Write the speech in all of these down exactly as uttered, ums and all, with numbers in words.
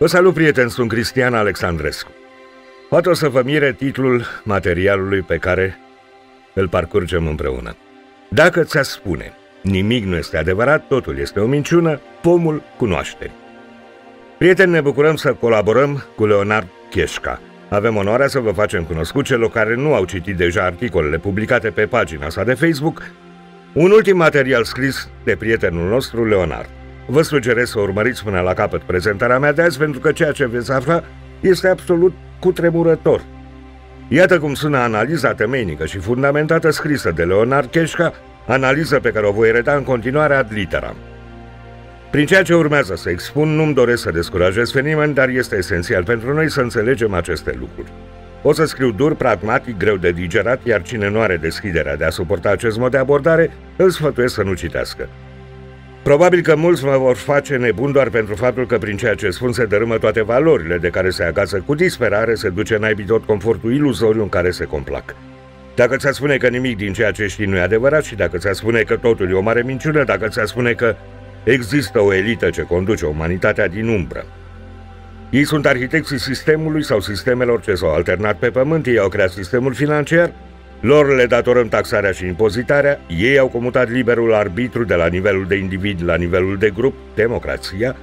Vă salut, prieteni, sunt Cristian Alexandrescu. Poate o să vă mire titlul materialului pe care îl parcurgem împreună. Dacă ți-a spune, nimic nu este adevărat, totul este o minciună, pomul cunoaște. Prieteni, ne bucurăm să colaborăm cu Leonard Cheșca. Avem onoarea să vă facem cunoscut celor care nu au citit deja articolele publicate pe pagina sa de Facebook, un ultim material scris de prietenul nostru, Leonard. Vă sugerez să urmăriți până la capăt prezentarea mea de azi, pentru că ceea ce veți afla este absolut cutremurător. Iată cum sună analiza temeinică și fundamentată scrisă de Leonard Cheșca, analiză pe care o voi reda în continuare ad literam. Prin ceea ce urmează să expun, nu-mi doresc să descurajez pe nimeni, dar este esențial pentru noi să înțelegem aceste lucruri. O să scriu dur, pragmatic, greu de digerat, iar cine nu are deschiderea de a suporta acest mod de abordare, îl sfătuiesc să nu citească. Probabil că mulți mă vor face nebun doar pentru faptul că prin ceea ce spun se dărâmă toate valorile de care se agață cu disperare, se duce naibii tot confortul iluzoriu în care se complac. Dacă ți-a spune că nimic din ceea ce știi nu e adevărat și dacă ți-a spune că totul e o mare minciună, dacă ți-a spune că există o elită ce conduce umanitatea din umbră. Ei sunt arhitecții sistemului sau sistemelor ce s-au alternat pe pământ, ei au creat sistemul financiar, lor le datorăm taxarea și impozitarea, ei au comutat liberul arbitru de la nivelul de individ la nivelul de grup, democrația,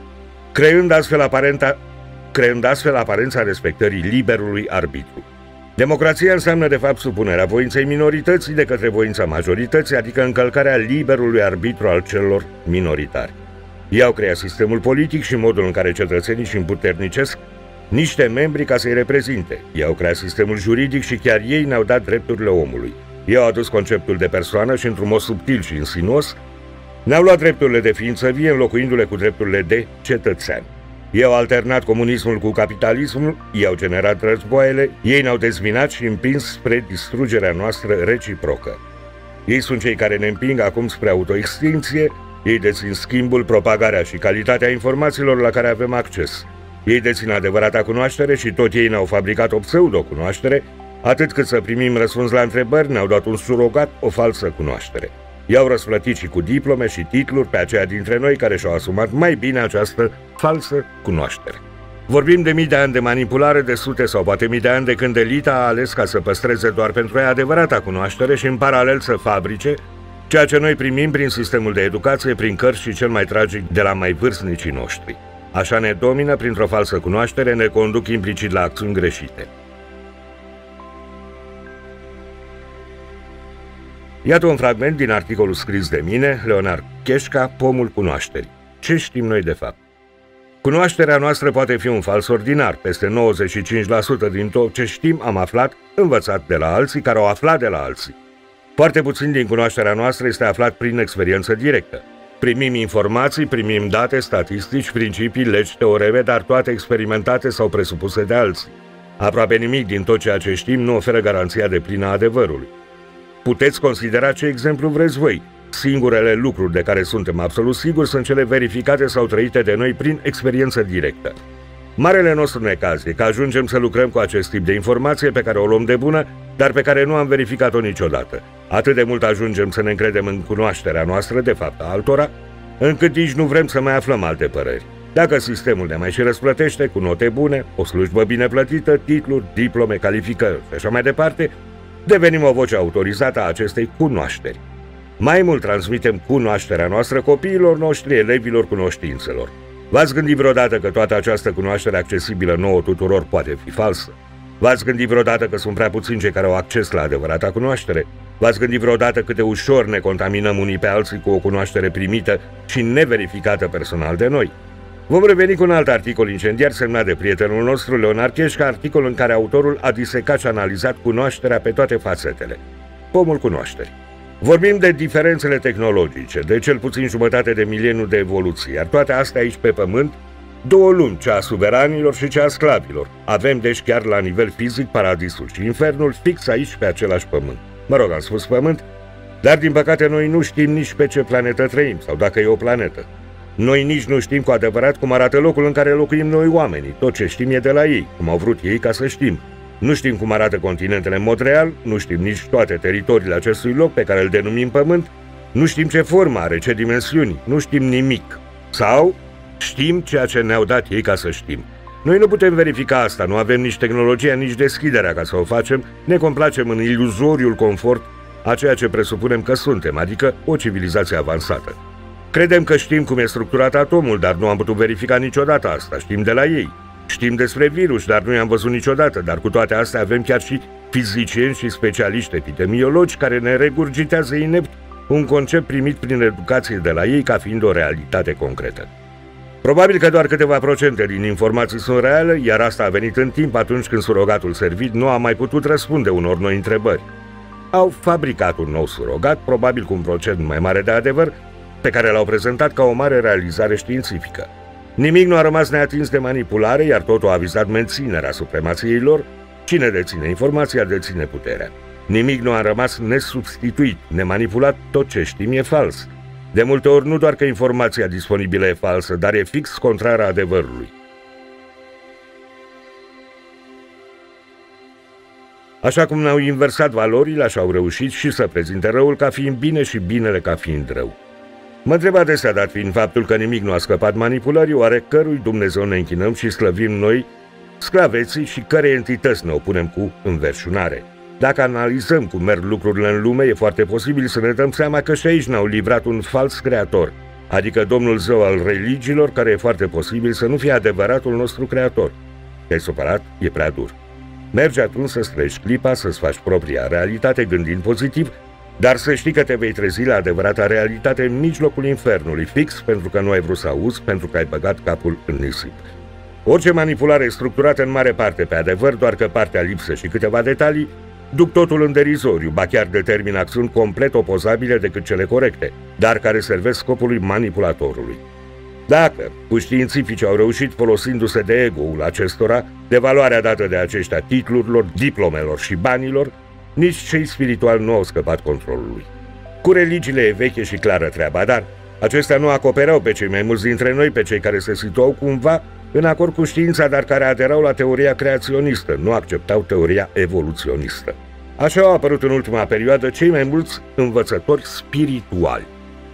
creând astfel, aparenta, creând astfel aparența respectării liberului arbitru. Democrația înseamnă de fapt supunerea voinței minorității de către voința majorității, adică încălcarea liberului arbitru al celor minoritari. Ei au creat sistemul politic și modul în care cetățenii își împuternicesc niște membri ca să-i reprezinte. Ei au creat sistemul juridic și chiar ei ne-au dat drepturile omului. Ei au adus conceptul de persoană și, într-un mod subtil și insinuos, ne-au luat drepturile de ființă vie înlocuindu-le cu drepturile de cetățean. Ei au alternat comunismul cu capitalismul, ei au generat războaiele, ei ne-au dezminat și împins spre distrugerea noastră reciprocă. Ei sunt cei care ne împing acum spre autoextinție, ei dețin schimbul, propagarea și calitatea informațiilor la care avem acces. Ei dețin adevărata cunoaștere și tot ei ne-au fabricat o pseudo-cunoaștere, atât cât să primim răspuns la întrebări, ne-au dat un surogat, o falsă cunoaștere. I-au răsplătit și cu diplome și titluri pe aceia dintre noi care și-au asumat mai bine această falsă cunoaștere. Vorbim de mii de ani de manipulare, de sute sau poate mii de ani de când elita a ales ca să păstreze doar pentru ea adevărata cunoaștere și în paralel să fabrice ceea ce noi primim prin sistemul de educație, prin cărți și cel mai tragic de la mai vârstnicii noștri. Așa ne domină printr-o falsă cunoaștere, ne conduc implicit la acțiuni greșite. Iată un fragment din articolul scris de mine, Leonard Cheșca, Pomul cunoașterii. Ce știm noi de fapt? Cunoașterea noastră poate fi un fals ordinar. Peste nouăzeci și cinci la sută din tot ce știm am aflat învățat de la alții care au aflat de la alții. Foarte puțin din cunoașterea noastră este aflat prin experiență directă. Primim informații, primim date, statistici, principii, legi, teoreme, dar toate experimentate sau presupuse de alții. Aproape nimic din tot ceea ce știm nu oferă garanția deplină a adevărului. Puteți considera ce exemplu vreți voi. Singurele lucruri de care suntem absolut siguri sunt cele verificate sau trăite de noi prin experiență directă. Marele nostru necaz e că ajungem să lucrăm cu acest tip de informație pe care o luăm de bună, dar pe care nu am verificat-o niciodată. Atât de mult ajungem să ne încredem în cunoașterea noastră, de fapt a altora, încât nici nu vrem să mai aflăm alte păreri. Dacă sistemul ne mai și răsplătește cu note bune, o slujbă bine plătită, titluri, diplome, calificări și așa mai departe, devenim o voce autorizată a acestei cunoașteri. Mai mult transmitem cunoașterea noastră copiilor noștri, elevilor cunoștințelor. V-ați gândit vreodată că toată această cunoaștere accesibilă nouă tuturor poate fi falsă? V-ați gândit vreodată că sunt prea puțini cei care au acces la adevărata cunoaștere? V-ați gândit vreodată cât de ușor ne contaminăm unii pe alții cu o cunoaștere primită și neverificată personal de noi? Vom reveni cu un alt articol incendiar semnat de prietenul nostru, Leonard Cheșca, articol în care autorul a disecat și analizat cunoașterea pe toate fațetele. Pomul cunoașterii. Vorbim de diferențele tehnologice, de cel puțin jumătate de mileniu de evoluție, iar toate astea aici pe pământ, două lumi, cea a suveranilor și cea a sclavilor. Avem deci chiar la nivel fizic paradisul și infernul fix aici pe același pământ. Mă rog, am spus pământ, dar din păcate noi nu știm nici pe ce planetă trăim sau dacă e o planetă. Noi nici nu știm cu adevărat cum arată locul în care locuim noi oamenii. Tot ce știm e de la ei, cum au vrut ei ca să știm. Nu știm cum arată continentele în mod real, nu știm nici toate teritoriile acestui loc pe care îl denumim Pământ, nu știm ce formă are, ce dimensiuni, nu știm nimic. Sau știm ceea ce ne-au dat ei ca să știm. Noi nu putem verifica asta, nu avem nici tehnologia, nici deschiderea ca să o facem, ne complacem în iluzoriul confort a ceea ce presupunem că suntem, adică o civilizație avansată. Credem că știm cum e structurat atomul, dar nu am putut verifica niciodată asta, știm de la ei. Știm despre virus, dar nu i-am văzut niciodată, dar cu toate astea avem chiar și fizicieni și specialiști epidemiologi care ne regurgitează inept un concept primit prin educație de la ei ca fiind o realitate concretă. Probabil că doar câteva procente din informații sunt reale, iar asta a venit în timp atunci când surogatul servit nu a mai putut răspunde unor noi întrebări. Au fabricat un nou surogat, probabil cu un procent mai mare de adevăr, pe care l-au prezentat ca o mare realizare științifică. Nimic nu a rămas neatins de manipulare, iar totul a vizat menținerea supremației lor. Cine deține informația, deține puterea. Nimic nu a rămas nesubstituit, nemanipulat, tot ce știm e fals. De multe ori nu doar că informația disponibilă e falsă, dar e fix contrară adevărului. Așa cum ne-au inversat valorile, așa au reușit și să prezinte răul ca fiind bine și binele ca fiind rău. Mă întreb adesea, dat fiind faptul că nimic nu a scăpat manipulării, oare cărui Dumnezeu ne închinăm și slăvim noi, sclaveții, și cărei entități ne opunem cu înverșunare. Dacă analizăm cum merg lucrurile în lume, e foarte posibil să ne dăm seama că și aici ne-au livrat un fals creator, adică Domnul Zeu al religiilor, care e foarte posibil să nu fie adevăratul nostru creator. Te-ai supărat? E prea dur. Mergi atunci să treci clipa, să-ți faci propria realitate gândind pozitiv, dar să știi că te vei trezi la adevărata realitate în mijlocul infernului, fix pentru că nu ai vrut să auzi, pentru că ai băgat capul în nisip. Orice manipulare structurată în mare parte pe adevăr, doar că partea lipsă și câteva detalii duc totul în derizoriu, ba chiar determină acțiuni complet opozabile decât cele corecte, dar care servesc scopului manipulatorului. Dacă cu științifici au reușit folosindu-se de ego-ul acestora, de valoarea dată de aceștia titlurilor, diplomelor și banilor, nici cei spirituali nu au scăpat controlului. Cu religiile e veche și clară treaba, dar acestea nu acoperau pe cei mai mulți dintre noi, pe cei care se situau cumva în acord cu știința, dar care aderau la teoria creaționistă, nu acceptau teoria evoluționistă. Așa au apărut în ultima perioadă cei mai mulți învățători spirituali.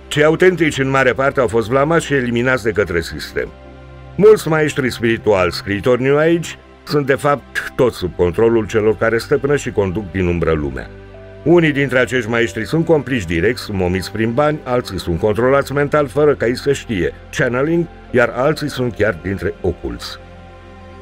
Cei autentici în mare parte au fost blamați și eliminați de către sistem. Mulți maestri spirituali, scriitori New Age, sunt de fapt toți sub controlul celor care stăpână și conduc din umbră lumea. Unii dintre acești maestri sunt complici direct, sunt momiți prin bani, alții sunt controlați mental fără ca ei să știe, channeling, iar alții sunt chiar dintre oculți.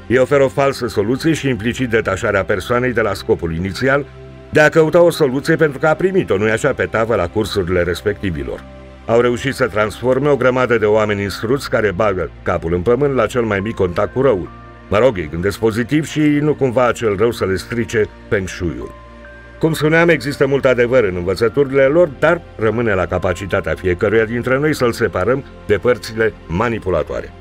Ei oferă o falsă soluție și implicit detașarea persoanei de la scopul inițial de a căuta o soluție pentru că a primit-o, nu-i așa, pe tavă la cursurile respectivilor. Au reușit să transforme o grămadă de oameni instruți care bagă capul în pământ la cel mai mic contact cu răul. Mă rog, ei gândesc pozitiv și nu cumva acel rău să le strice feng shui-ul. Cum spuneam, există mult adevăr în învățăturile lor, dar rămâne la capacitatea fiecăruia dintre noi să-l separăm de părțile manipulatoare.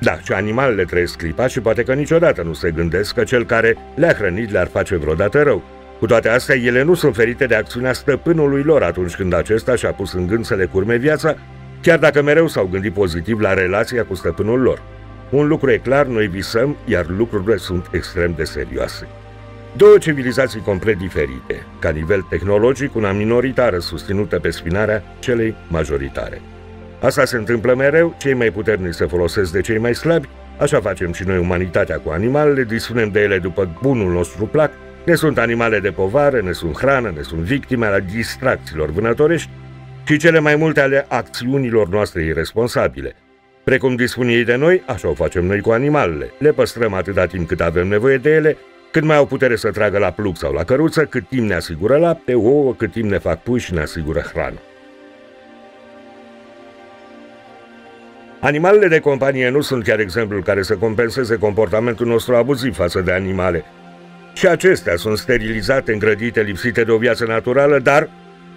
Da, și animalele trăiesc clipa și poate că niciodată nu se gândesc că cel care le-a hrănit le-ar face vreodată rău. Cu toate astea, ele nu sunt ferite de acțiunea stăpânului lor atunci când acesta și-a pus în gând să le curme viața, chiar dacă mereu s-au gândit pozitiv la relația cu stăpânul lor. Un lucru e clar, noi visăm, iar lucrurile sunt extrem de serioase. Două civilizații complet diferite, ca nivel tehnologic, una minoritară susținută pe spinarea celei majoritare. Asta se întâmplă mereu, cei mai puternici se folosesc de cei mai slabi, așa facem și noi umanitatea cu animalele, dispunem de ele după bunul nostru plac, ne sunt animale de povară, ne sunt hrană, ne sunt victime ale distracțiilor vânătorești și cele mai multe ale acțiunilor noastre irresponsabile. Precum dispun ei de noi, așa o facem noi cu animalele. Le păstrăm atâta timp cât avem nevoie de ele, cât mai au putere să tragă la plug sau la căruță, cât timp ne asigură lapte, ouă, cât timp ne fac pui și ne asigură hrană. Animalele de companie nu sunt chiar exemplul care să compenseze comportamentul nostru abuziv față de animale. Și acestea sunt sterilizate, îngrădite, lipsite de o viață naturală, dar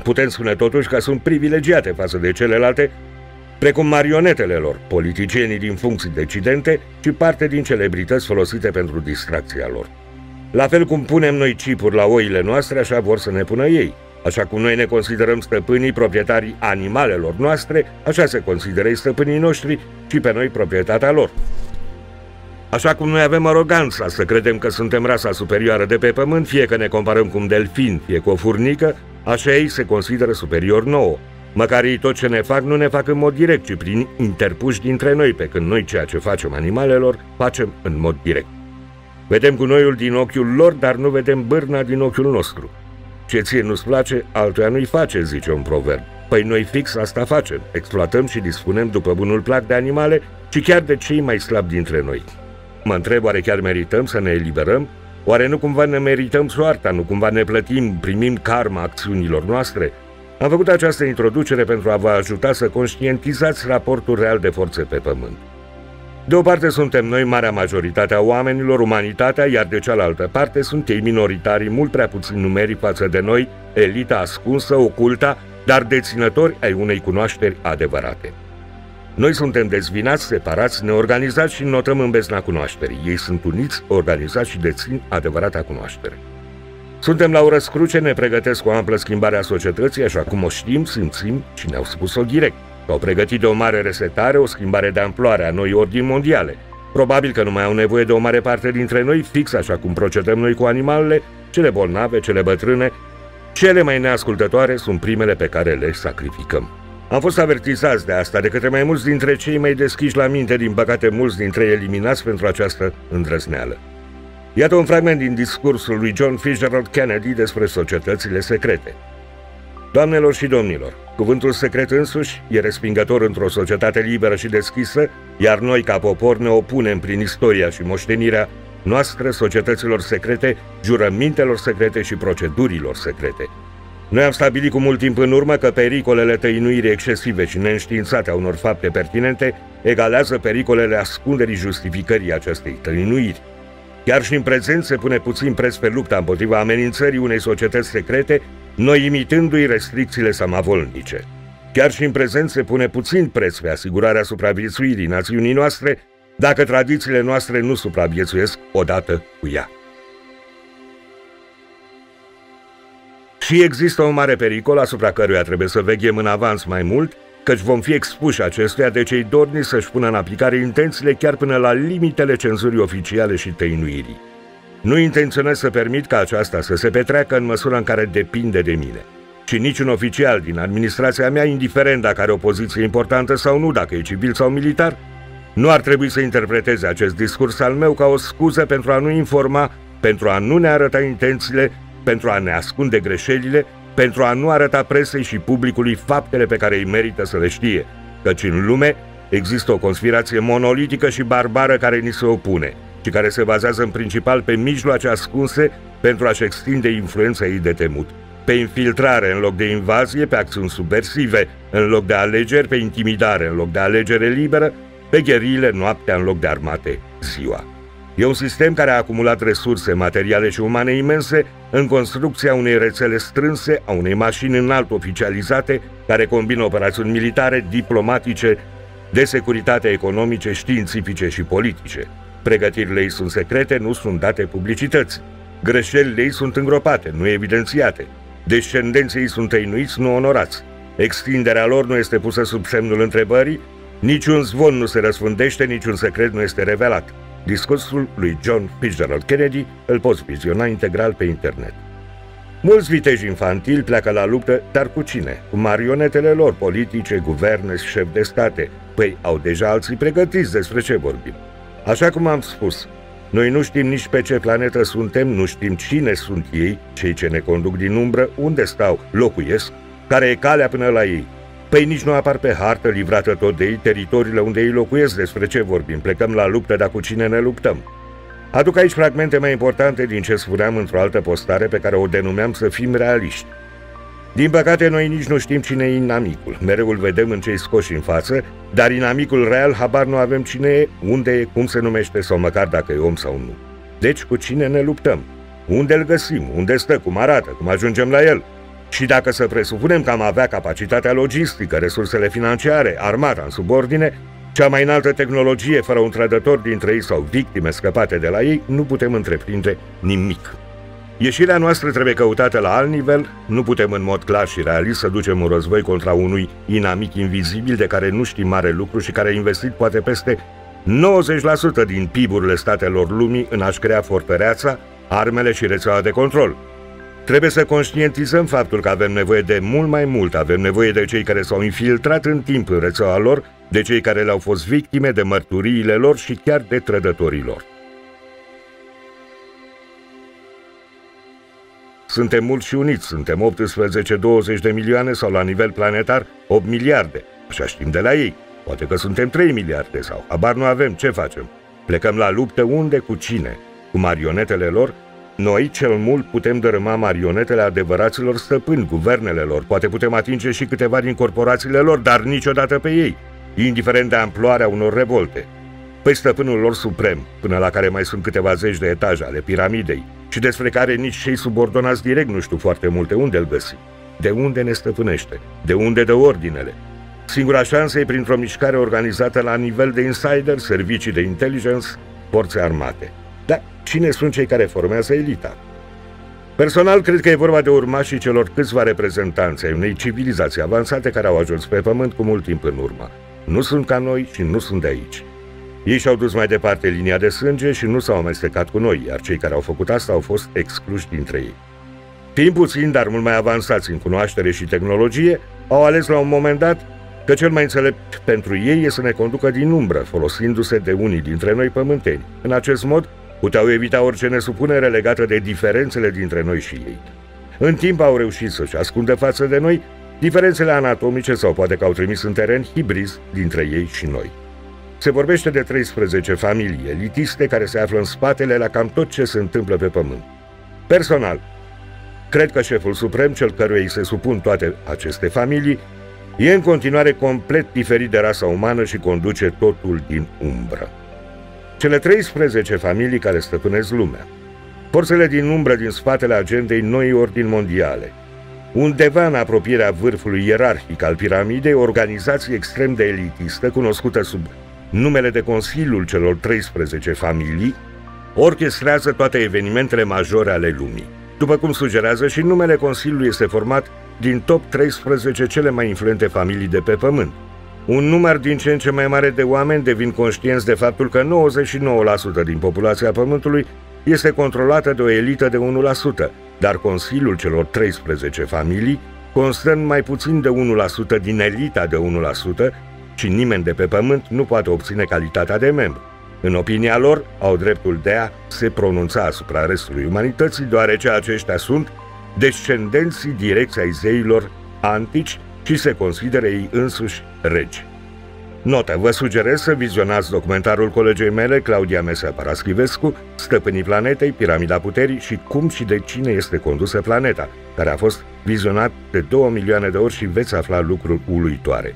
putem spune totuși că sunt privilegiate față de celelalte, precum marionetele lor, politicienii din funcții decidente și parte din celebrități folosite pentru distracția lor. La fel cum punem noi chipuri la oile noastre, așa vor să ne pună ei. Așa cum noi ne considerăm stăpânii, proprietarii animalelor noastre, așa se consideră ei stăpânii noștri și pe noi proprietatea lor. Așa cum noi avem aroganța să credem că suntem rasa superioară de pe pământ, fie că ne comparăm cu un delfin, fie cu o furnică, așa ei se consideră superior nouă. Măcar ei tot ce ne fac nu ne fac în mod direct, ci prin interpuși dintre noi, pe când noi ceea ce facem animalelor, facem în mod direct. Vedem gunoiul din ochiul lor, dar nu vedem bârna din ochiul nostru. Ce ție nu-ți place, altuia nu-i face, zice un proverb. Păi noi fix asta facem, exploatăm și dispunem după bunul plac de animale și chiar de cei mai slabi dintre noi. Mă întreb, oare chiar merităm să ne eliberăm? Oare nu cumva ne merităm soarta, nu cumva ne plătim, primim karma acțiunilor noastre? Am făcut această introducere pentru a vă ajuta să conștientizați raportul real de forțe pe pământ. De o parte suntem noi, marea majoritatea oamenilor, umanitatea, iar de cealaltă parte sunt ei minoritarii, mult prea puțin numeri față de noi, elita ascunsă, oculta, dar deținători ai unei cunoașteri adevărate. Noi suntem dezvinați, separați, neorganizați și notăm în bezna cunoașterii. Ei sunt uniți, organizați și dețin adevărata cunoaștere. Suntem la o răscruce, ne pregătesc o amplă schimbare a societății, așa cum o știm, simțim și ne-au spus-o direct. Au pregătit de o mare resetare, o schimbare de amploare a noi ordini mondiale. Probabil că nu mai au nevoie de o mare parte dintre noi, fix așa cum procedăm noi cu animalele, cele bolnave, cele bătrâne, cele mai neascultătoare sunt primele pe care le sacrificăm. Am fost avertizați de asta de către mai mulți dintre cei mai deschiși la minte, din păcate mulți dintre ei eliminați pentru această îndrăzneală. Iată un fragment din discursul lui John Fitzgerald Kennedy despre societățile secrete. Doamnelor și domnilor, cuvântul secret însuși e respingător într-o societate liberă și deschisă, iar noi ca popor ne opunem prin istoria și moștenirea noastră societăților secrete, jurămintelor secrete și procedurilor secrete. Noi am stabilit cu mult timp în urmă că pericolele tăinuirii excesive și neînștiințate a unor fapte pertinente egalează pericolele ascunderii justificării acestei tăinuiri. Chiar și în prezent se pune puțin preț pe lupta împotriva amenințării unei societăți secrete, noi imitându-i restricțiile samavolnice. Chiar și în prezent se pune puțin preț pe asigurarea supraviețuirii națiunii noastre, dacă tradițiile noastre nu supraviețuiesc odată cu ea. Și există un mare pericol asupra căruia trebuie să veghem în avans mai mult, căci vom fi expuși acestuia de cei dorniți să-și pună în aplicare intențiile chiar până la limitele cenzurii oficiale și tăinuirii. Nu intenționez să permit ca aceasta să se petreacă în măsura în care depinde de mine. Și niciun oficial din administrația mea, indiferent dacă are o poziție importantă sau nu, dacă e civil sau militar, nu ar trebui să interpreteze acest discurs al meu ca o scuză pentru a nu informa, pentru a nu ne arăta intențiile, pentru a ne ascunde greșelile, pentru a nu arăta presei și publicului faptele pe care îi merită să le știe, căci în lume există o conspirație monolitică și barbară care ni se opune și care se bazează în principal pe mijloace ascunse pentru a-și extinde influența ei de temut, pe infiltrare în loc de invazie, pe acțiuni subversive în loc de alegeri, pe intimidare în loc de alegere liberă, pe gherile noaptea în loc de armate ziua. E un sistem care a acumulat resurse materiale și umane imense în construcția unei rețele strânse a unei mașini înalt oficializate care combină operațiuni militare, diplomatice, de securitate economice, științifice și politice. Pregătirile ei sunt secrete, nu sunt date publicității. Greșelile ei sunt îngropate, nu evidențiate. Descendenții ei sunt tăinuiți, nu onorați. Extinderea lor nu este pusă sub semnul întrebării, niciun zvon nu se răspândește, niciun secret nu este revelat. Discursul lui John Fitzgerald Kennedy îl poți viziona integral pe internet. Mulți viteji infantili pleacă la luptă, dar cu cine? Cu marionetele lor, politice, guverne și șefi de state. Păi au deja alții pregătiți, despre ce vorbim. Așa cum am spus, noi nu știm nici pe ce planetă suntem, nu știm cine sunt ei, cei ce ne conduc din umbră, unde stau, locuiesc, care e calea până la ei. Păi nici nu apar pe hartă livrată tot de ei teritoriile unde ei locuiesc, despre ce vorbim, plecăm la luptă, dar cu cine ne luptăm? Aduc aici fragmente mai importante din ce spuneam într-o altă postare pe care o denumeam să fim realiști. Din păcate, noi nici nu știm cine e inamicul, mereu îl vedem în cei scoși în față, dar inamicul real habar nu avem cine e, unde e, cum se numește sau măcar dacă e om sau nu. Deci cu cine ne luptăm? Unde îl găsim? Unde stă? Cum arată? Cum ajungem la el? Și dacă să presupunem că am avea capacitatea logistică, resursele financiare, armata în subordine, cea mai înaltă tehnologie fără un trădător dintre ei sau victime scăpate de la ei, nu putem întreprinde nimic. Ieșirea noastră trebuie căutată la alt nivel, nu putem în mod clar și realist să ducem un război contra unui inamic invizibil de care nu știm mare lucru și care a investit poate peste nouăzeci la sută din P I B-urile statelor lumii în a-și crea fortăreața, armele și rețeaua de control. Trebuie să conștientizăm faptul că avem nevoie de mult mai mult, avem nevoie de cei care s-au infiltrat în timp în rețeaua lor, de cei care le-au fost victime, de mărturiile lor și chiar de trădătorii lor. Suntem mulți și uniți, suntem optsprezece douăzeci de milioane sau la nivel planetar opt miliarde, așa știm de la ei. Poate că suntem trei miliarde sau habar nu avem, ce facem? Plecăm la luptă unde, cu cine? Cu marionetele lor? Noi, cel mult, putem dărâma marionetele adevăraților stăpâni, guvernele lor, poate putem atinge și câteva din corporațiile lor, dar niciodată pe ei, indiferent de amploarea unor revolte. Păi stăpânul lor suprem, până la care mai sunt câteva zeci de etaje ale piramidei, și despre care nici cei subordonați direct nu știu foarte multe, unde îl găsim? De unde ne stăpânește? De unde dă ordinele? Singura șansă e printr-o mișcare organizată la nivel de insider, servicii de intelligence, forțe armate. Dar cine sunt cei care formează elita? Personal, cred că e vorba de urmașii celor câțiva reprezentanți ai unei civilizații avansate care au ajuns pe pământ cu mult timp în urmă. Nu sunt ca noi și nu sunt de aici. Ei și-au dus mai departe linia de sânge și nu s-au amestecat cu noi, iar cei care au făcut asta au fost excluși dintre ei. Fiind puțini, dar mult mai avansați în cunoaștere și tehnologie, au ales la un moment dat că cel mai înțelept pentru ei e să ne conducă din umbră, folosindu-se de unii dintre noi pământeni. În acest mod, puteau evita orice nesupunere legată de diferențele dintre noi și ei. În timp au reușit să-și ascundă față de noi diferențele anatomice sau poate că au trimis în teren hibrizi dintre ei și noi. Se vorbește de treisprezece familii elitiste care se află în spatele la cam tot ce se întâmplă pe pământ. Personal, cred că șeful suprem, cel căruia îi se supun toate aceste familii, e în continuare complet diferit de rasa umană și conduce totul din umbră. Cele treisprezece familii care stăpânesc lumea, forțele din umbră din spatele agendei noii ordini mondiale, undeva în apropierea vârfului ierarhic al piramidei, o organizație extrem de elitistă, cunoscută sub numele de Consiliul celor treisprezece familii, orchestrează toate evenimentele majore ale lumii. După cum sugerează și numele, Consiliului este format din top treisprezece cele mai influente familii de pe pământ. Un număr din ce în ce mai mare de oameni devin conștienți de faptul că nouăzeci și nouă la sută din populația Pământului este controlată de o elită de unu la sută, dar Consiliul celor treisprezece familii constă în mai puțin de unu la sută din elita de unu la sută și nimeni de pe Pământ nu poate obține calitatea de membru. În opinia lor, au dreptul de a se pronunța asupra restului umanității, deoarece aceștia sunt descendenții direcți ai zeilor antici și se consideră ei însuși regi. Notă: vă sugerez să vizionați documentarul colegei mele, Claudia Mesea Paraschivescu, Stăpânii Planetei, Piramida Puterii și cum și de cine este condusă planeta, care a fost vizionat de două milioane de ori și veți afla lucruri uluitoare.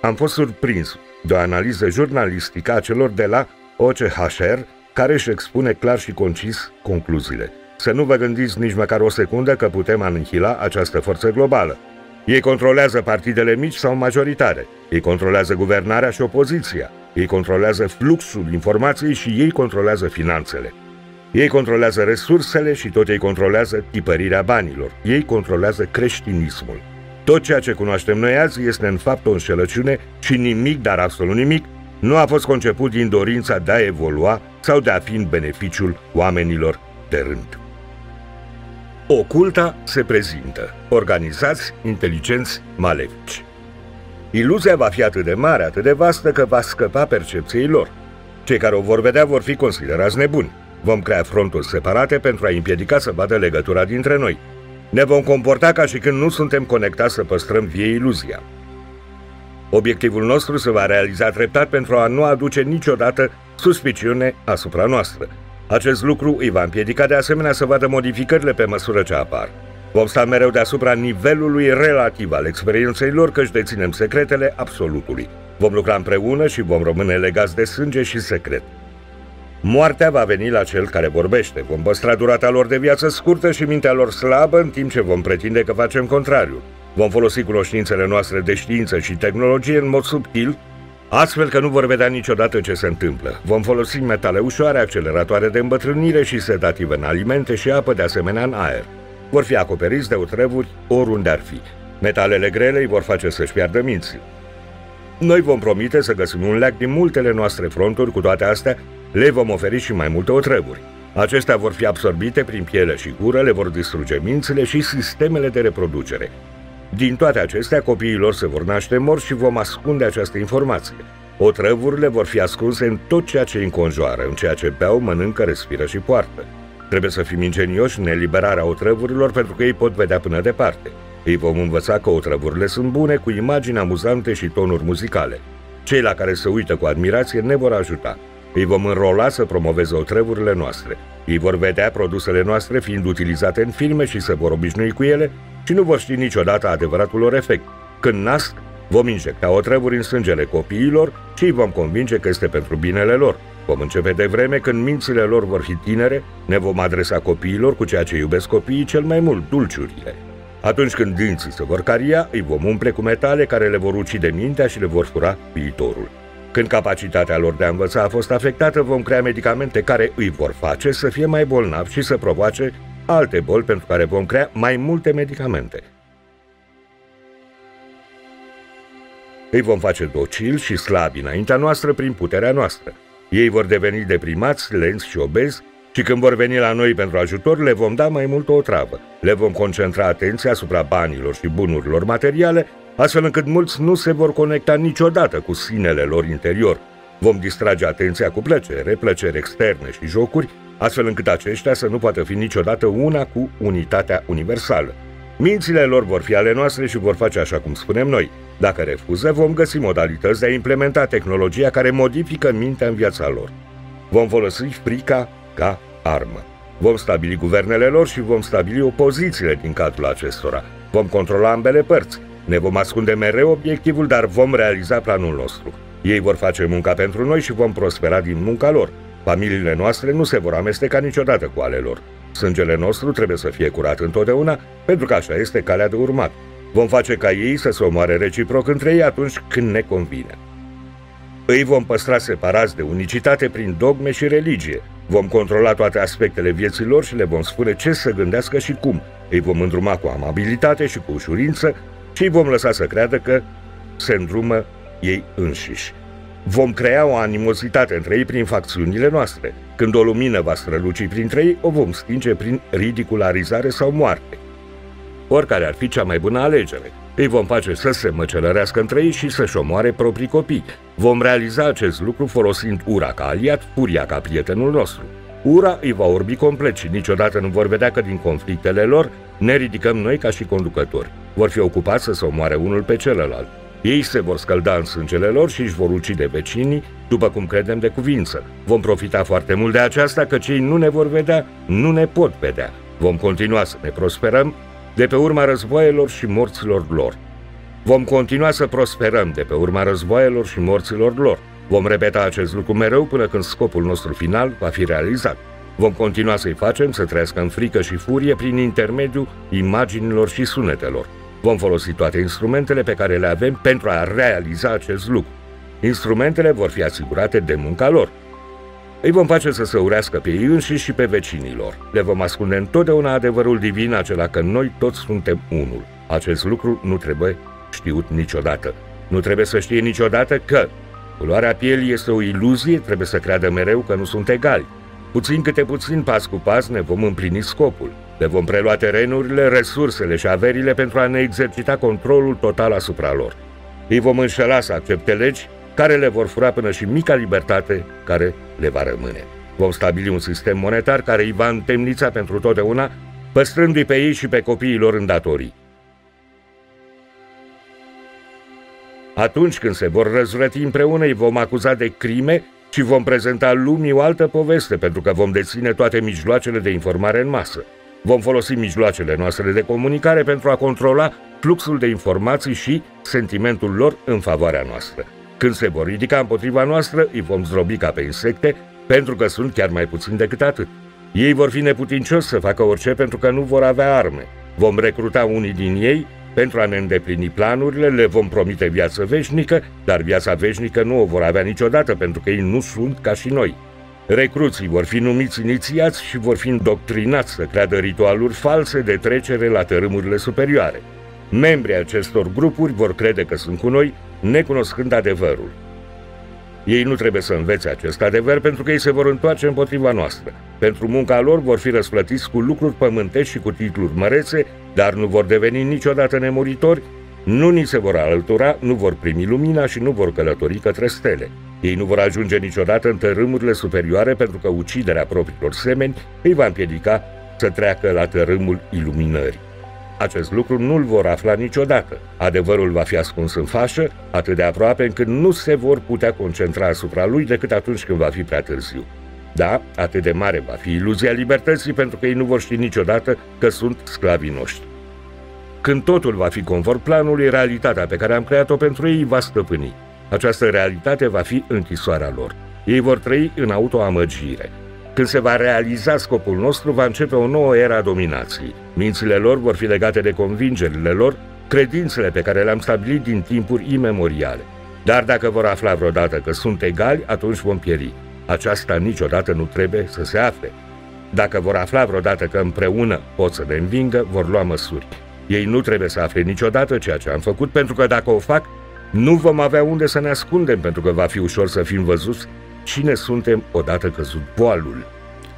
Am fost surprins de o analiză jurnalistică a celor de la O C H R, care își expune clar și concis concluziile. Să nu vă gândiți nici măcar o secundă că putem anihila această forță globală. Ei controlează partidele mici sau majoritare, ei controlează guvernarea și opoziția, ei controlează fluxul informației și ei controlează finanțele. Ei controlează resursele și tot ei controlează tipărirea banilor, ei controlează creștinismul. Tot ceea ce cunoaștem noi azi este în fapt o înșelăciune și nimic, dar absolut nimic, nu a fost conceput din dorința de a evolua sau de a fi în beneficiul oamenilor de rând. Oculta se prezintă, organizați, inteligenți, malefici. Iluzia va fi atât de mare, atât de vastă, că va scăpa percepției lor. Cei care o vor vedea vor fi considerați nebuni. Vom crea fronturi separate pentru a împiedica să vadă legătura dintre noi. Ne vom comporta ca și când nu suntem conectați să păstrăm vie iluzia. Obiectivul nostru se va realiza treptat pentru a nu aduce niciodată suspiciune asupra noastră. Acest lucru îi va împiedica de asemenea să vadă modificările pe măsură ce apar. Vom sta mereu deasupra nivelului relativ al experienței lor, căci deținem secretele absolutului. Vom lucra împreună și vom rămâne legați de sânge și secret. Moartea va veni la cel care vorbește, vom păstra durata lor de viață scurtă și mintea lor slabă, în timp ce vom pretinde că facem contrariul. Vom folosi cunoștințele noastre de știință și tehnologie în mod subtil, astfel că nu vor vedea niciodată ce se întâmplă. Vom folosi metale ușoare, acceleratoare de îmbătrânire și sedative în alimente și apă, de asemenea în aer. Vor fi acoperiți de otrăvuri oriunde ar fi. Metalele grele îi vor face să-și piardă minții. Noi vom promite să găsim un leac din multele noastre fronturi, cu toate astea le vom oferi și mai multe otrăvuri. Acestea vor fi absorbite prin piele și gură, le vor distruge mințile și sistemele de reproducere. Din toate acestea, copiii lor se vor naște morți și vom ascunde această informație. Otrăvurile vor fi ascunse în tot ceea ce îi înconjoară, în ceea ce beau, mănâncă, respiră și poartă. Trebuie să fim ingenioși în eliberarea otrăvurilor pentru că ei pot vedea până departe. Îi vom învăța că otrăvurile sunt bune, cu imagini amuzante și tonuri muzicale. Cei la care se uită cu admirație ne vor ajuta. Îi vom înrola să promoveze otrăvurile noastre. Ei vor vedea produsele noastre fiind utilizate în filme și se vor obișnui cu ele și nu vor ști niciodată adevăratul lor efect. Când nasc, vom injecta otrăvuri în sângele copiilor și îi vom convinge că este pentru binele lor. Vom începe de vreme când mințile lor vor fi tinere, ne vom adresa copiilor cu ceea ce iubesc copiii cel mai mult, dulciurile. Atunci când dinții se vor caria, îi vom umple cu metale care le vor ucide mintea și le vor fura viitorul. Când capacitatea lor de a învăța a fost afectată, vom crea medicamente care îi vor face să fie mai bolnavi și să provoace alte boli pentru care vom crea mai multe medicamente. Îi vom face docili și slabi înaintea noastră prin puterea noastră. Ei vor deveni deprimați, lenți și obezi și când vor veni la noi pentru ajutor, le vom da mai mult o otravă. Le vom concentra atenția asupra banilor și bunurilor materiale, astfel încât mulți nu se vor conecta niciodată cu sinele lor interior. Vom distrage atenția cu plăcere, plăceri externe și jocuri, astfel încât aceștia să nu poată fi niciodată una cu unitatea universală. Mințile lor vor fi ale noastre și vor face așa cum spunem noi. Dacă refuză, vom găsi modalități de a implementa tehnologia care modifică mintea în viața lor. Vom folosi frica ca armă. Vom stabili guvernele lor și vom stabili opozițiile din cadrul acestora. Vom controla ambele părți. Ne vom ascunde mereu obiectivul, dar vom realiza planul nostru. Ei vor face munca pentru noi și vom prospera din munca lor. Familiile noastre nu se vor amesteca niciodată cu ale lor. Sângele nostru trebuie să fie curat întotdeauna, pentru că așa este calea de urmat. Vom face ca ei să se omoare reciproc între ei atunci când ne convine. Îi vom păstra separați de unicitate prin dogme și religie. Vom controla toate aspectele vieții lor și le vom spune ce să gândească și cum. Îi vom îndruma cu amabilitate și cu ușurință și îi vom lăsa să creadă că se îndrumă ei înșiși. Vom crea o animozitate între ei prin facțiunile noastre. Când o lumină va străluci printre ei, o vom stinge prin ridicularizare sau moarte. Oricare ar fi cea mai bună alegere, îi vom face să se măcelărească între ei și să-și omoare proprii copii. Vom realiza acest lucru folosind ura ca aliat, furia ca prietenul nostru. Ura îi va orbi complet și niciodată nu vor vedea că din conflictele lor ne ridicăm noi ca și conducători. Vor fi ocupați să se omoare unul pe celălalt. Ei se vor scălda în sângele lor și își vor ucide vecinii, după cum credem de cuvință. Vom profita foarte mult de aceasta, căci ei nu ne vor vedea, nu ne pot vedea. Vom continua să ne prosperăm de pe urma războaielor și morților lor. Vom continua să prosperăm de pe urma războaielor și morților lor. Vom repeta acest lucru mereu până când scopul nostru final va fi realizat. Vom continua să-i facem să trăiască în frică și furie prin intermediul imaginilor și sunetelor. Vom folosi toate instrumentele pe care le avem pentru a realiza acest lucru. Instrumentele vor fi asigurate de munca lor. Îi vom face să se urească pe ei înșiși și pe vecinii lor. Le vom ascunde întotdeauna adevărul divin, acela că noi toți suntem unul. Acest lucru nu trebuie știut niciodată. Nu trebuie să știe niciodată că culoarea pielii este o iluzie, trebuie să creadă mereu că nu sunt egali. Puțin câte puțin, pas cu pas, ne vom împlini scopul. Le vom prelua terenurile, resursele și averile pentru a ne exercita controlul total asupra lor. Îi vom înșela să accepte legi care le vor fura până și mica libertate care le va rămâne. Vom stabili un sistem monetar care îi va întemnița pentru totdeauna, păstrându-i pe ei și pe copiii lor în datorii. Atunci când se vor răzvrăti împreună, îi vom acuza de crime și vom prezenta lumii o altă poveste, pentru că vom deține toate mijloacele de informare în masă. Vom folosi mijloacele noastre de comunicare pentru a controla fluxul de informații și sentimentul lor în favoarea noastră. Când se vor ridica împotriva noastră, îi vom zdrobi ca pe insecte, pentru că sunt chiar mai puțin decât atât. Ei vor fi neputincioși să facă orice pentru că nu vor avea arme. Vom recruta unii din ei pentru a ne îndeplini planurile, le vom promite viață veșnică, dar viața veșnică nu o vor avea niciodată, pentru că ei nu sunt ca și noi. Recruții vor fi numiți inițiați și vor fi indoctrinați să creadă ritualuri false de trecere la tărâmurile superioare. Membrii acestor grupuri vor crede că sunt cu noi, necunoscând adevărul. Ei nu trebuie să învețe acest adevăr pentru că ei se vor întoarce împotriva noastră. Pentru munca lor vor fi răsplătiți cu lucruri pământești și cu titluri mărețe, dar nu vor deveni niciodată nemuritori, nu ni se vor alătura, nu vor primi lumina și nu vor călători către stele. Ei nu vor ajunge niciodată în tărâmurile superioare pentru că uciderea propriilor semeni îi va împiedica să treacă la tărâmul iluminării. Acest lucru nu-l vor afla niciodată. Adevărul va fi ascuns în fașă, atât de aproape încât nu se vor putea concentra asupra lui decât atunci când va fi prea târziu. Da, atât de mare va fi iluzia libertății pentru că ei nu vor ști niciodată că sunt sclavii noștri. Când totul va fi conform planului, realitatea pe care am creat-o pentru ei va stăpâni. Această realitate va fi închisoarea lor. Ei vor trăi în autoamăgire. Când se va realiza scopul nostru, va începe o nouă era a dominației. Mințile lor vor fi legate de convingerile lor, credințele pe care le-am stabilit din timpuri imemoriale. Dar dacă vor afla vreodată că sunt egali, atunci vom pieri. Aceasta niciodată nu trebuie să se afle. Dacă vor afla vreodată că împreună pot să ne învingă, vor lua măsuri. Ei nu trebuie să afle niciodată ceea ce am făcut, pentru că dacă o fac, nu vom avea unde să ne ascundem, pentru că va fi ușor să fim văzuți cine suntem odată căzut poalul.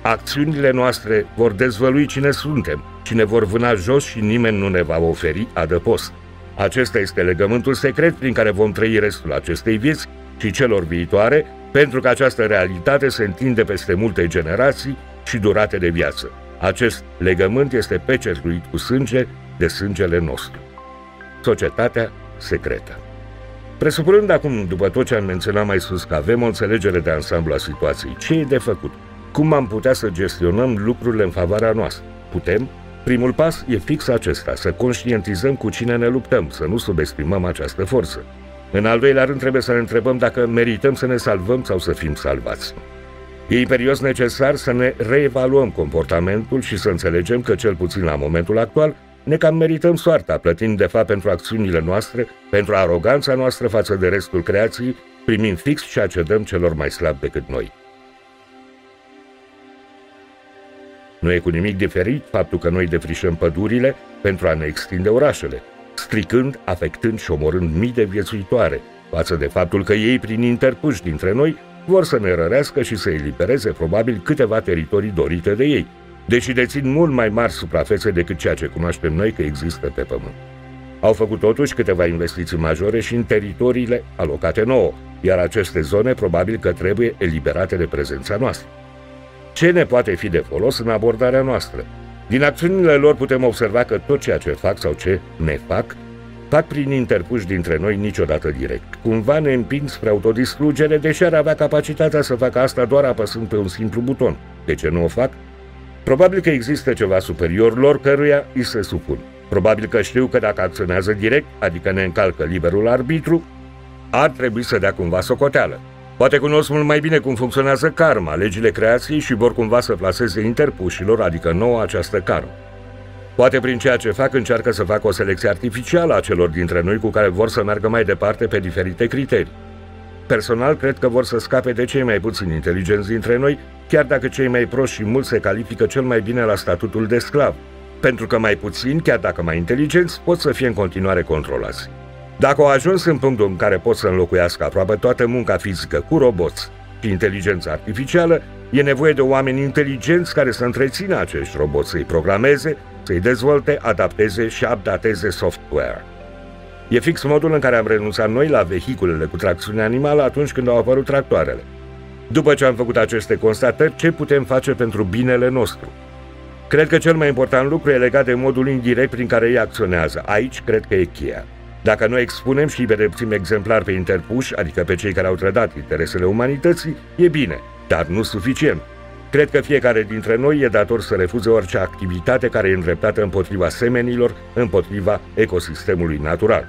Acțiunile noastre vor dezvălui cine suntem și ne vor vâna jos și nimeni nu ne va oferi adăpost. Acesta este legământul secret prin care vom trăi restul acestei vieți și celor viitoare, pentru că această realitate se întinde peste multe generații și durate de viață. Acest legământ este pecetuit cu sânge de sângele nostru. Societatea secretă. Presupunând acum, după tot ce am menționat mai sus, că avem o înțelegere de ansamblu a situației, ce e de făcut? Cum am putea să gestionăm lucrurile în favoarea noastră? Putem? Primul pas e fix acesta, să conștientizăm cu cine ne luptăm, să nu subestimăm această forță. În al doilea rând, trebuie să ne întrebăm dacă merităm să ne salvăm sau să fim salvați. E imperios necesar să ne reevaluăm comportamentul și să înțelegem că, cel puțin la momentul actual, ne cam merităm soarta, plătind de fapt pentru acțiunile noastre, pentru aroganța noastră față de restul creației, primind fix ceea ce dăm celor mai slabi decât noi. Nu e cu nimic diferit faptul că noi defrișăm pădurile pentru a ne extinde orașele, stricând, afectând și omorând mii de viețuitoare, față de faptul că ei, prin interpuși dintre noi, vor să ne rărească și să elibereze probabil câteva teritorii dorite de ei, deși dețin mult mai mari suprafețe decât ceea ce cunoaștem noi că există pe pământ. Au făcut totuși câteva investiții majore și în teritoriile alocate nouă, iar aceste zone probabil că trebuie eliberate de prezența noastră. Ce ne poate fi de folos în abordarea noastră? Din acțiunile lor putem observa că tot ceea ce fac sau ce ne fac, fac prin interpuși dintre noi, niciodată direct. Cumva ne împing spre autodistrugere, deși ar avea capacitatea să facă asta doar apăsând pe un simplu buton. De ce nu o fac? Probabil că există ceva superior lor căruia îi se supun. Probabil că știu că dacă acționează direct, adică ne încalcă liberul arbitru, ar trebui să dea cumva socoteală. Poate cunosc mult mai bine cum funcționează karma, legile creației, și vor cumva să plaseze interpușilor, adică nouă, această karmă. Poate prin ceea ce fac încearcă să facă o selecție artificială a celor dintre noi cu care vor să meargă mai departe pe diferite criterii. Personal, cred că vor să scape de cei mai puțin inteligenți dintre noi, chiar dacă cei mai proști și mulți se califică cel mai bine la statutul de sclav, pentru că mai puțini, chiar dacă mai inteligenți, pot să fie în continuare controlați. Dacă au ajuns în punctul în care pot să înlocuiască aproape toată munca fizică cu roboți și inteligența artificială, e nevoie de oameni inteligenți care să întrețină acești roboți, să-i programeze, să-i dezvolte, adapteze și updateze software. E fix modul în care am renunțat noi la vehiculele cu tracțiune animală atunci când au apărut tractoarele. După ce am făcut aceste constatări, ce putem face pentru binele nostru? Cred că cel mai important lucru e legat de modul indirect prin care ei acționează. Aici cred că e cheia. Dacă noi expunem și pedepsim exemplar pe interpuși, adică pe cei care au trădat interesele umanității, e bine, dar nu suficient. Cred că fiecare dintre noi e dator să refuze orice activitate care e îndreptată împotriva semenilor, împotriva ecosistemului natural.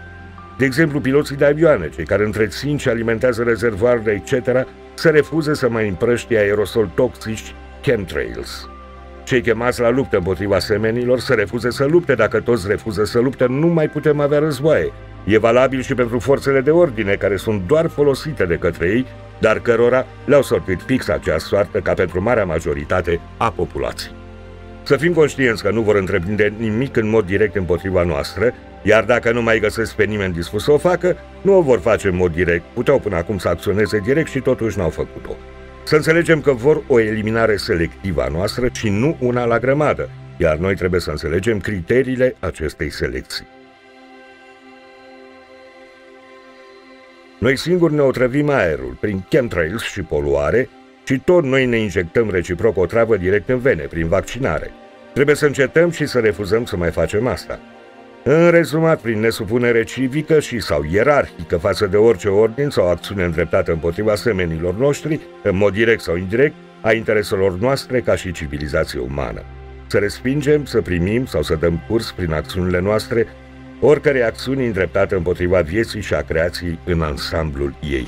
De exemplu, piloții de avioane, cei care întrețin și alimentează rezervoarele, et cetera, să refuze să mai împrăștie aerosol toxici, chemtrails. Cei chemați la luptă împotriva semenilor să refuze să lupte. Dacă toți refuză să lupte, nu mai putem avea războaie. E valabil și pentru forțele de ordine, care sunt doar folosite de către ei, dar cărora le-au sortit fix acea soartă ca pentru marea majoritate a populației. Să fim conștienți că nu vor întreprinde nimic în mod direct împotriva noastră, Iar dacă nu mai găsesc pe nimeni dispus să o facă, nu o vor face în mod direct. Puteau până acum să acționeze direct și totuși n-au făcut-o. Să înțelegem că vor o eliminare selectivă a noastră și nu una la grămadă, iar noi trebuie să înțelegem criteriile acestei selecții. Noi singuri ne otrăvim aerul prin chemtrails și poluare și tot noi ne injectăm reciproc o travă direct în vene, prin vaccinare. Trebuie să încetăm și să refuzăm să mai facem asta. În rezumat, prin nesupunere civică și sau ierarhică față de orice ordin sau acțiune îndreptată împotriva semenilor noștri, în mod direct sau indirect, a intereselor noastre ca și civilizație umană. Să respingem, să primim sau să dăm curs prin acțiunile noastre oricărei acțiuni îndreptate împotriva vieții și a creației în ansamblul ei.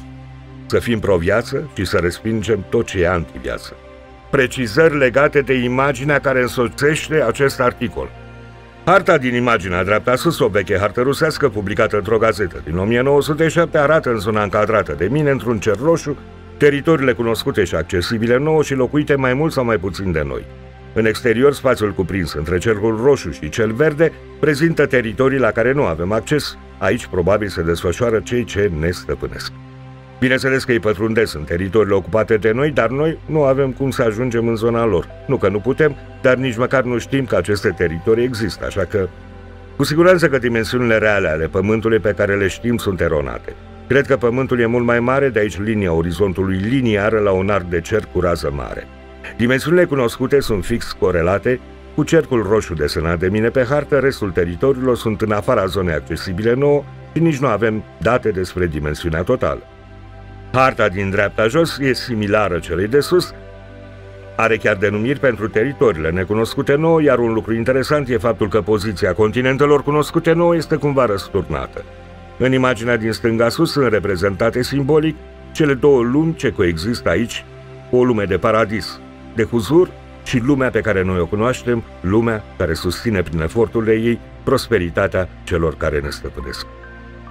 Să fim pro-viață și să respingem tot ce e anti-viață. Precizări legate de imaginea care însoțește acest articol. Harta din imaginea dreapta sus, o veche hartă rusească publicată într-o gazetă din o mie nouă sute șapte, arată în zona încadrată de mine, într-un cer roșu, teritoriile cunoscute și accesibile nouă și locuite mai mult sau mai puțin de noi. În exterior, spațiul cuprins între cercul roșu și cel verde prezintă teritorii la care nu avem acces. Aici probabil se desfășoară cei ce ne stăpânesc. Bineînțeles că îi pătrundesc în teritoriile ocupate de noi, dar noi nu avem cum să ajungem în zona lor. Nu că nu putem, dar nici măcar nu știm că aceste teritorii există, așa că... Cu siguranță că dimensiunile reale ale Pământului pe care le știm sunt eronate. Cred că Pământul e mult mai mare, de aici linia orizontului liniară la un arc de cer cu rază mare. Dimensiunile cunoscute sunt fix corelate cu cercul roșu desenat de mine pe hartă, restul teritoriilor sunt în afara zonei accesibile nouă și nici nu avem date despre dimensiunea totală. Harta din dreapta jos e similară celei de sus, are chiar denumiri pentru teritoriile necunoscute nouă, iar un lucru interesant e faptul că poziția continentelor cunoscute nouă este cumva răsturnată. În imaginea din stânga sus sunt reprezentate simbolic cele două lumi ce coexistă aici, o lume de paradis, de huzur, și lumea pe care noi o cunoaștem, lumea care susține prin eforturile ei prosperitatea celor care ne stăpânesc.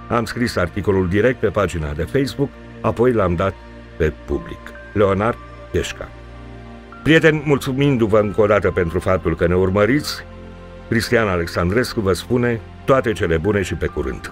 Am scris articolul direct pe pagina de Facebook, apoi l-am dat pe public. Leonard Cheșca. Prieteni, mulțumindu-vă încă o dată pentru faptul că ne urmăriți, Cristian Alexandrescu vă spune toate cele bune și pe curând!